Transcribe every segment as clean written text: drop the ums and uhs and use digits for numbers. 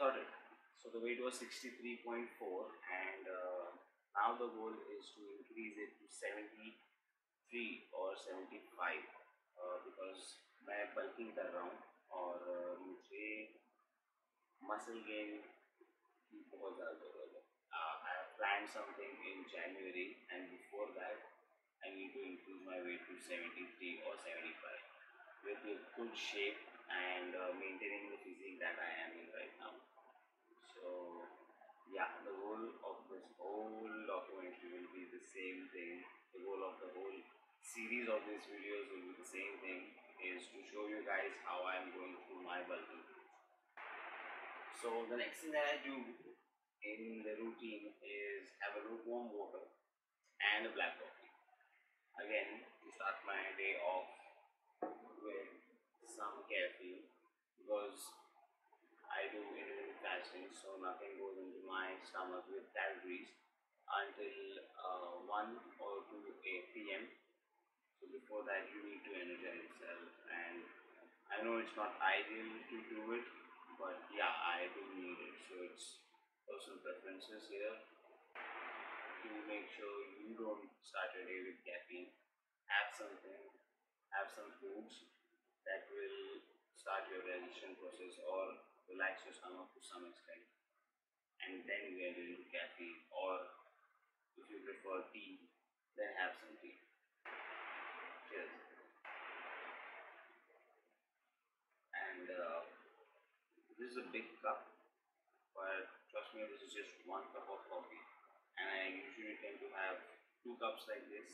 recorded. So the weight was 63.4 and now the goal is to increase it to 73 or 75 because मैं bulking कर रहा हूँ और मुझे muscle gain की बहुत ज़्यादा ज़रूरत है. I have planned something in January and before that I need to improve my weight to 73 or 75 with a good shape and maintaining the physique that I am in right now. So yeah, the goal of this whole documentary will be the same thing. The goal of the whole series of these videos will be the same thing, is to show you guys how I am going through my bulking. So the next thing that I do in the routine is have a lukewarm water and a black coffee. Again, to start my day off with some caffeine because I do intermittent fasting, so nothing goes into my stomach with calories until 1 or 2 p.m. So before that you need to energize yourself, and I know it's not ideal to do it, but yeah, I do need it. So it's personal preferences here. To make sure you don't start your day with caffeine, have some foods that will start your digestion process or relax your stomach to some extent, and then get into caffeine, or if you prefer tea, then have some tea. Cheers. And this is a big cup, but trust me, this is just one cup of coffee, and I usually tend to have 2 cups like this.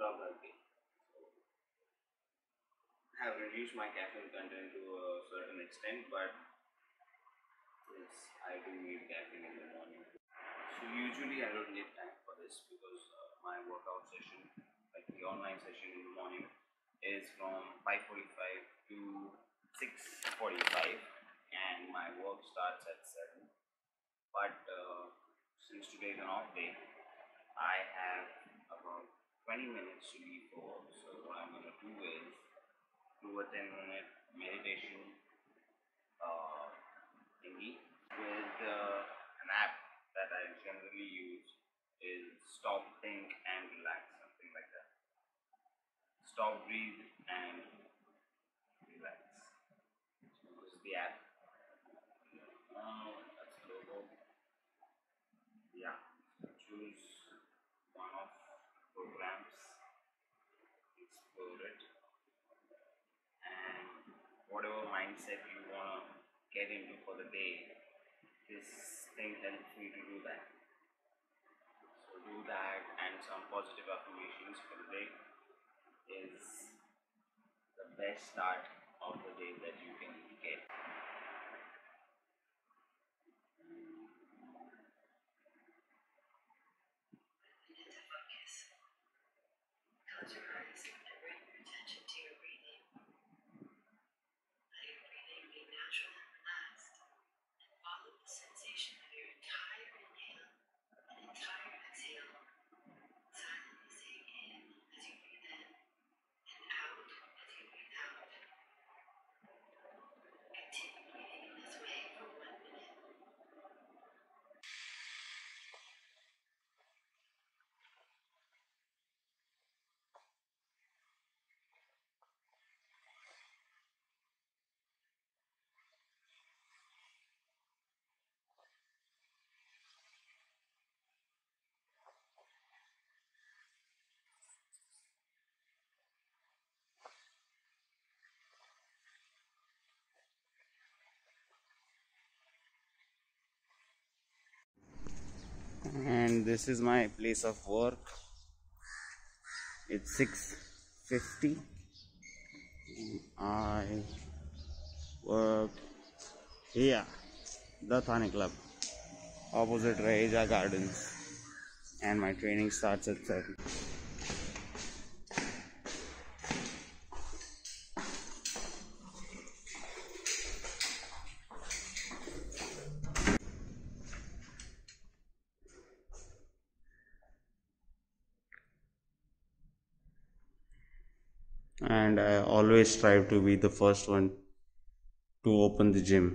I have reduced my caffeine content to a certain extent, but yes, I do need caffeine in the morning. So usually I don't need time for this because my workout session, like the online session in the morning, is from 5:45 to 6:45 and my work starts at 7. But since today is an off day, I have about 20 minutes to leave for work. So what I'm going to do is do a 10-minute meditation thingy with an app that I generally use is Stop, Think and Relax, something like that. Stop, Breathe and Relax. So this is the app. That's the logo. Yeah, choose one of programs, explore it, and whatever mindset you want to get into for the day, this thing helps me to do that. So do that, and some positive affirmations for the day is the best start of the day that you can get. Close your eyes and bring your attention to your breathing. Let your breathing be natural and relaxed, and follow the sensation of your entire inhale and entire exhale. Silently say in as you breathe in, and out as you breathe out. Continue breathing in this way for 1 minute. And this is my place of work. It's 6:50. I work here, the Thane Club, opposite Raheja Gardens, and my training starts at 7. And I always strive to be the first one to open the gym.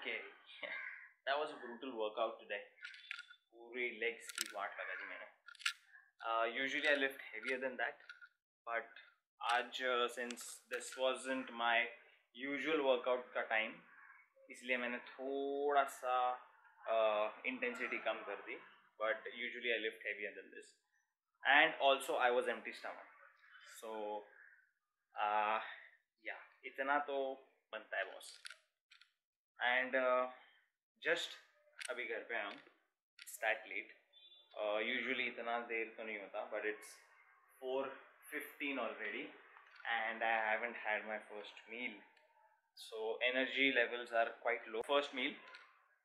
Okay. That was a brutal workout today. पूरे legs की वाट लगा दी मैंने. Usually I lift heavier than that, but आज since this wasn't my usual workout का time, इसलिए मैंने थोड़ा सा intensity कम कर दी. But usually I lift heavier than this, and also I was empty stomach. So yeah, इतना तो बनता है boss. And just अभी घर पे हम that late. Usually इतना देर तो नहीं होता, but it's 4:15 already, and I haven't had my first meal. So energy levels are quite low. First meal,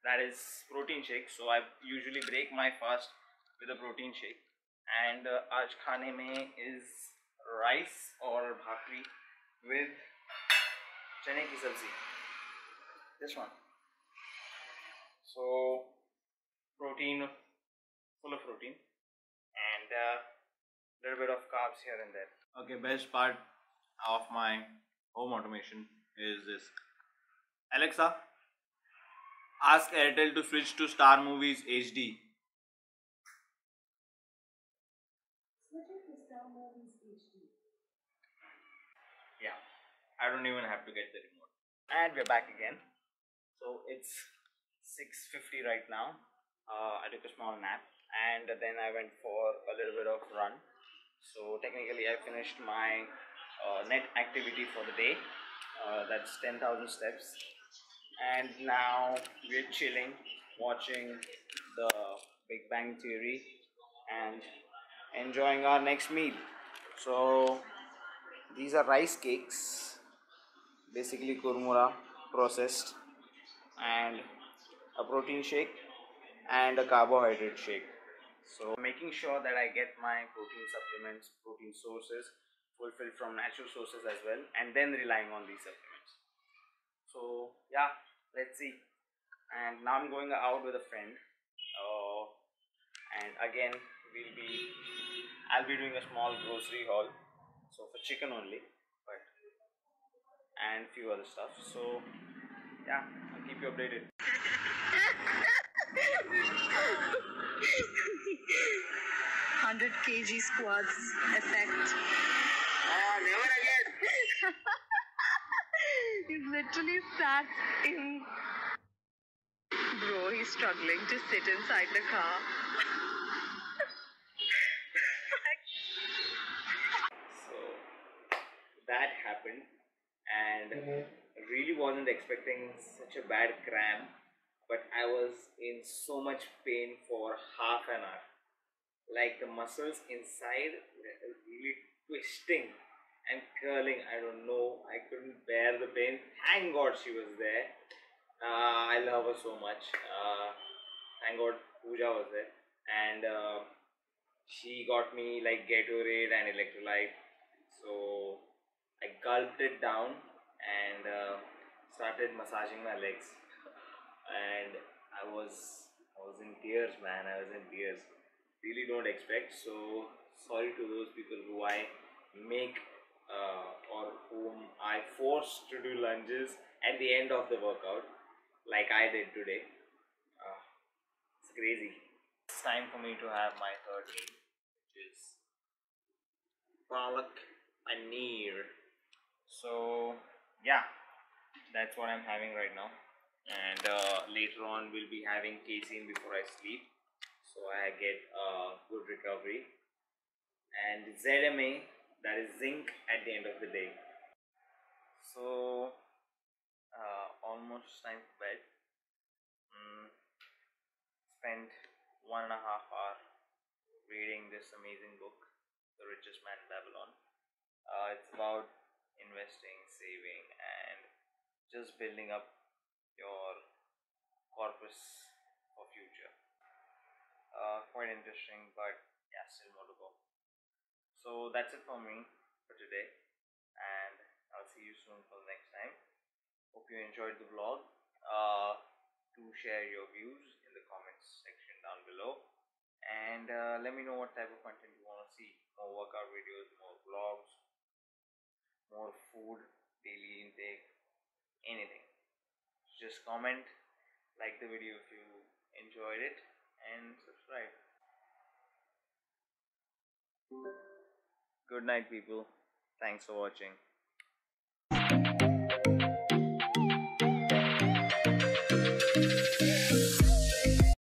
that is protein shake. So I usually break my fast with a protein shake. And आज खाने में is rice or bhakri with चने की सब्जी. This one. So protein, full of protein, and a little bit of carbs here and there. Okay, best part of my home automation is this. Alexa, ask Airtel to switch to Star Movies HD. Switching to Star Movies HD. Yeah, I don't even have to get the remote. And we're back again. So it's 6:50 right now. I took a small nap, and then I went for a little bit of run. So technically I finished my net activity for the day. That's 10,000 steps. And now we're chilling, watching the Big Bang Theory and enjoying our next meal. So these are rice cakes, basically kurmura processed, and a protein shake and a carbohydrate shake. So making sure that I get my protein supplements, protein sources fulfilled from natural sources as well, and then relying on these supplements. So yeah, let's see. And now I'm going out with a friend, and again I'll be doing a small grocery haul, so for chicken only, but and few other stuff. So yeah, I'll keep you updated. kg squats effect. Oh, never again. He's literally sat in. Bro, he's struggling to sit inside the car. So that happened, and really wasn't expecting such a bad cramp. But I was in so much pain for half an hour. Like the muscles inside were really twisting and curling. I don't know. I couldn't bear the pain. Thank God she was there. I love her so much. Thank God Puja was there. And she got me like Gatorade and electrolyte. So I gulped it down and started massaging my legs. And I was in tears, man. I was in tears. Really don't expect. So sorry to those people who I make or whom I force to do lunges at the end of the workout, like I did today. It's crazy. It's time for me to have my third meal, which is palak paneer. So yeah, that's what I'm having right now. And later on we'll be having casein before I sleep, so I get a good recovery, and ZMA, that is zinc, at the end of the day. So almost time for bed. Spent 1.5 hours reading this amazing book, The Richest Man in Babylon. It's about investing, saving, and just building up your corpus for future. Quite interesting, but yeah, still more to go. So that's it for me for today, and I'll see you soon for the next time. Hope you enjoyed the vlog. Do share your views in the comments section down below, and let me know what type of content you want to see. More workout videos, more vlogs, more food, daily intake, anything. Just comment like the video if you enjoyed it, and subscribe. Good night, people. Thanks for watching.